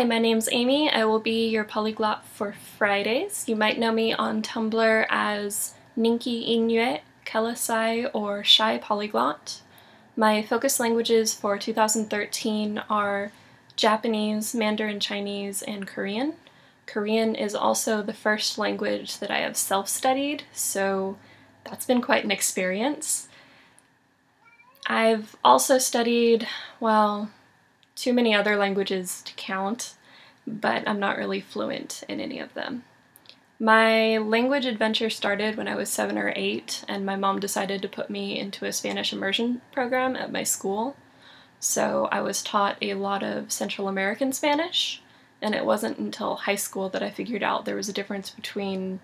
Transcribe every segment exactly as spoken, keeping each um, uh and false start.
Hi, my name's Amy. I will be your polyglot for Fridays. You might know me on Tumblr as Ninki Inyue, Celesi, or Shy Polyglot. My focus languages for two thousand thirteen are Japanese, Mandarin Chinese, and Korean. Korean is also the first language that I have self-studied, so that's been quite an experience. I've also studied, well, too many other languages to count, but I'm not really fluent in any of them. My language adventure started when I was seven or eight, and my mom decided to put me into a Spanish immersion program at my school. So I was taught a lot of Central American Spanish, and it wasn't until high school that I figured out there was a difference between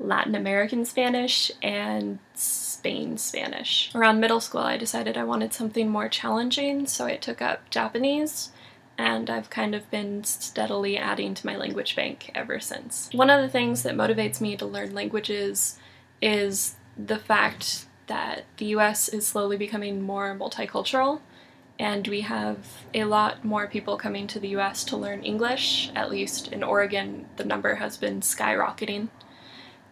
Latin American Spanish and Spain Spanish. Around middle school, I decided I wanted something more challenging, so I took up Japanese, and I've kind of been steadily adding to my language bank ever since. One of the things that motivates me to learn languages is the fact that the U S is slowly becoming more multicultural, and we have a lot more people coming to the U S to learn English. At least in Oregon, the number has been skyrocketing.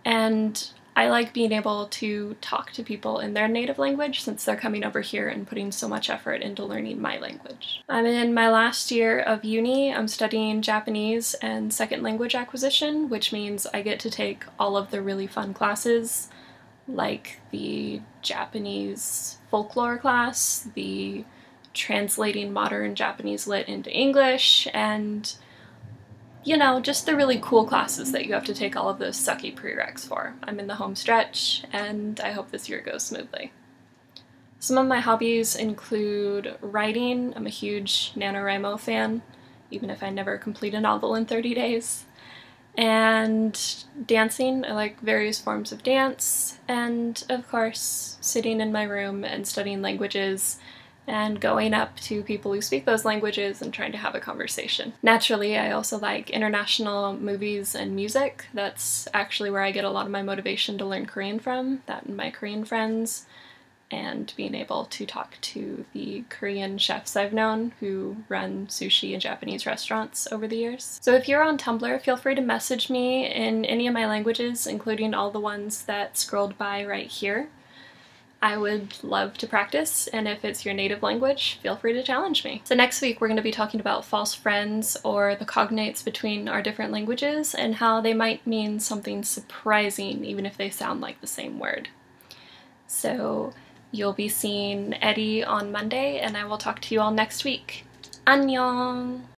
And I like being able to talk to people in their native language since they're coming over here and putting so much effort into learning my language. I'm in my last year of uni. I'm studying Japanese and second language acquisition, which means I get to take all of the really fun classes, like the Japanese folklore class, the translating modern Japanese lit into English, and you know, just the really cool classes that you have to take all of those sucky prereqs for. I'm in the home stretch, and I hope this year goes smoothly. Some of my hobbies include writing. I'm a huge NaNoWriMo fan, even if I never complete a novel in thirty days. And dancing. I like various forms of dance. And, of course, sitting in my room and studying languages and going up to people who speak those languages and trying to have a conversation. Naturally, I also like international movies and music. That's actually where I get a lot of my motivation to learn Korean from, that and my Korean friends, and being able to talk to the Korean chefs I've known who run sushi and Japanese restaurants over the years. So if you're on Tumblr, feel free to message me in any of my languages, including all the ones that scrolled by right here. I would love to practice, and if it's your native language, feel free to challenge me. So next week we're going to be talking about false friends, or the cognates between our different languages, and how they might mean something surprising even if they sound like the same word. So you'll be seeing Eddie on Monday, and I will talk to you all next week. Annyeong!